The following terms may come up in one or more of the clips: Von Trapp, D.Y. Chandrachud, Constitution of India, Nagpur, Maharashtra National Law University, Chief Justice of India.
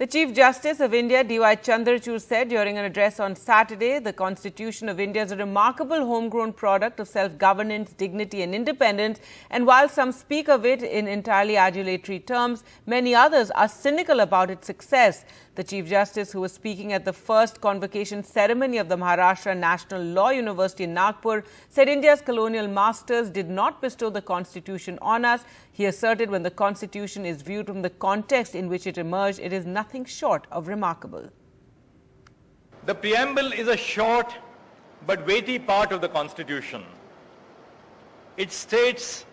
The Chief Justice of India, D.Y. Chandrachud, said during an address on Saturday, the Constitution of India is a remarkable homegrown product of self-governance, dignity and independence. And while some speak of it in entirely adulatory terms, many others are cynical about its success. The Chief Justice, who was speaking at the first convocation ceremony of the Maharashtra National Law University in Nagpur, said India's colonial masters did not bestow the Constitution on us. He asserted when the Constitution is viewed from the context in which it emerged, it is nothing short of remarkable. The preamble is a short but weighty part of the Constitution. It states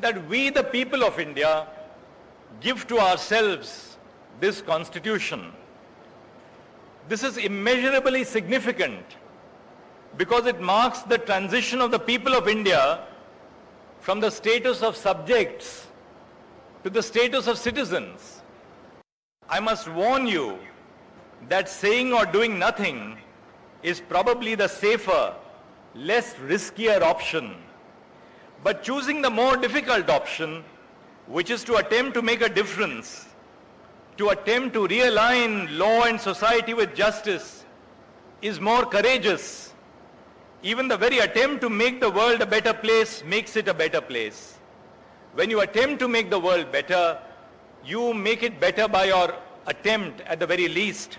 that we, the people of India, give to ourselves this Constitution. This is immeasurably significant because it marks the transition of the people of India from the status of subjects to the status of citizens. I must warn you that saying or doing nothing is probably the safer, less riskier option. But choosing the more difficult option, which is to attempt to make a difference, to attempt to realign law and society with justice, is more courageous. Even the very attempt to make the world a better place makes it a better place. When you attempt to make the world better, you make it better by your attempt, at the very least.